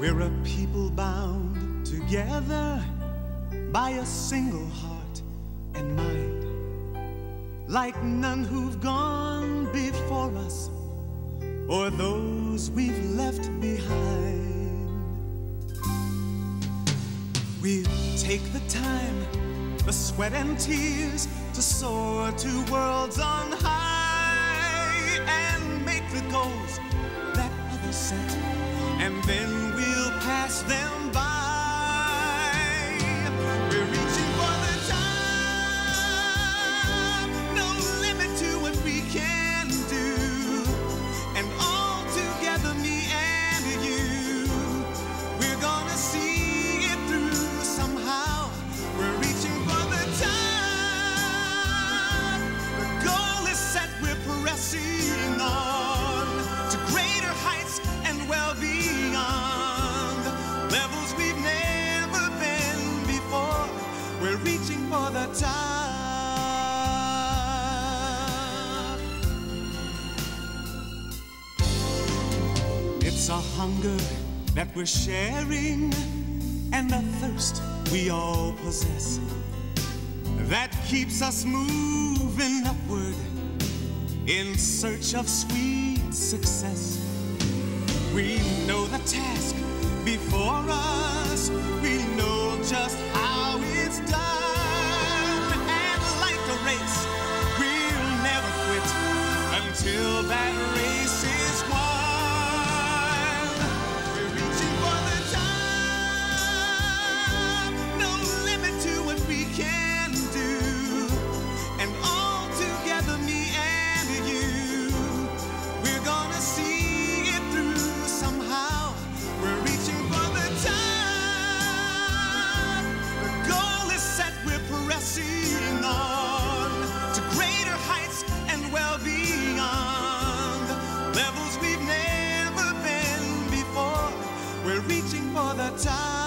We're a people bound together by a single heart and mind, like none who've gone before us or those we've left behind. We'll take the time, the sweat and tears, to soar to worlds on high and make the goals that others set, and then we'll pass them by. Reaching for the top. It's a hunger that we're sharing and a thirst we all possess that keeps us moving upward in search of sweet success. We know the task before us, we know just how it's done, and like a race, we'll never quit until that race is won. We're reaching for the top, no limit to what we can do, and all together, me and you, we're gonna see it through somehow. We're reaching for the top, the goal is set, we're pressing on to greater heights and well beyond, levels we've never been before, we're reaching for the top.